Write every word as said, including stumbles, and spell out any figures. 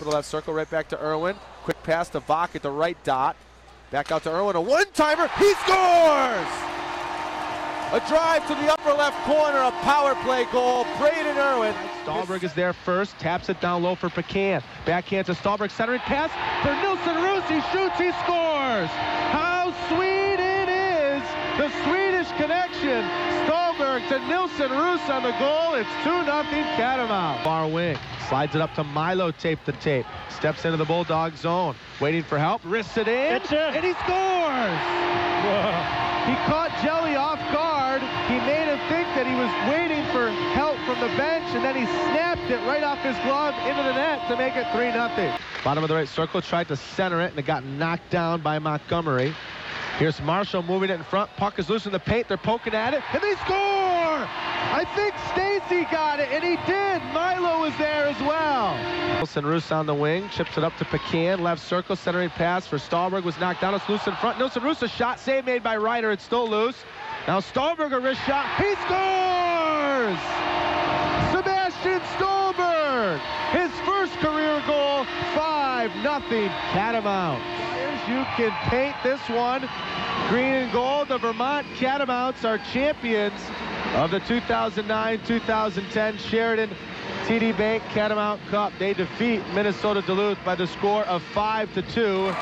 to the left circle, right back to Irwin. Quick pass to Vach at the right dot. Back out to Irwin, a one-timer, he scores! A drive to the upper left corner, a power play goal, Braden Irwin. Stalberg is there first, taps it down low for Pekan. Backhand to Stalberg, centering pass for Nilsson Roos, he shoots, he scores! How sweet it is! The Swedish connection, Stalberg to Nilsson Roos on the goal, it's two nothing Catamount. Far wing, slides it up to Milo, tape to tape. Steps into the Bulldog zone, waiting for help, wrists it in, it. and he scores! Whoa. He caught Jelly off guard. He made him think that he was waiting for help from the bench, and then he snapped it right off his glove into the net to make it three nothing. Bottom of the right circle, tried to center it, and it got knocked down by Montgomery. Here's Marshall moving it in front. Puck is loose in the paint. They're poking at it, and they score! I think Stacy got it, and he did. Milo was there as well. Nilsson Roos on the wing, chips it up to Pekin, left circle, centering pass for Stalberg was knocked down. It's loose in front. Nilsson Roos, a shot, save made by Ryder. It's still loose. Now Stalberg, a wrist shot. He scores! Sebastian Stalberg, his first career goal, five nothing Catamount. You can paint this one. Green and gold, the Vermont Catamounts are champions of the two thousand nine two thousand ten Sheraton T D Bank Catamount Cup. They defeat Minnesota Duluth by the score of five to two.